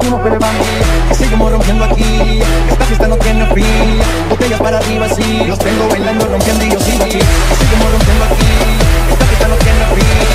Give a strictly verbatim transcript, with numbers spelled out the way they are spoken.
seguimos pelevando, seguimos rompiendo aquí. Esta fiesta no tiene fin, botellas para arriba sí. Los tengo bailando, rompiendo y yo sigo aquí. Seguimos rompiendo aquí, esta fiesta no tiene fin.